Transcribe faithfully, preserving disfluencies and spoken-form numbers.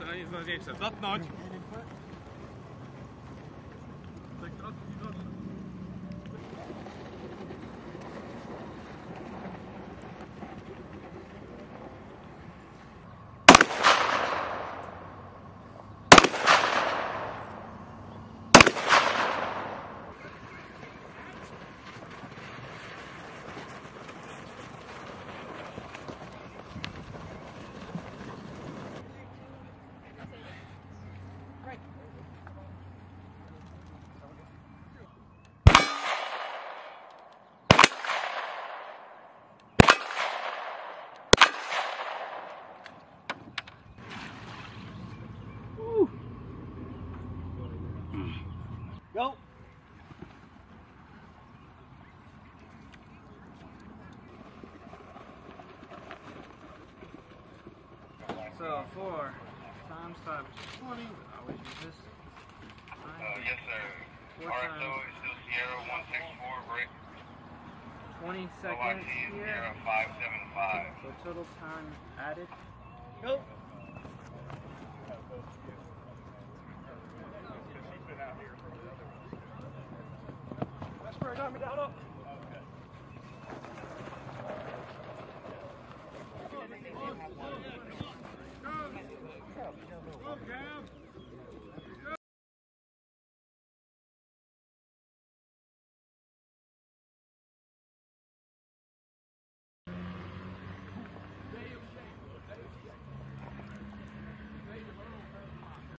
najważniejsze, a nie jest najważniejsze. Zatnąć! Tak trotki i trotki. Go! So, four times five is twenty. I always use this. Uh, yes, sir. R F O is still Sierra one six four, break. twenty seconds. O I T is Sierra five seven five. So, total time added. Go! Down up. Okay. Go, Cam.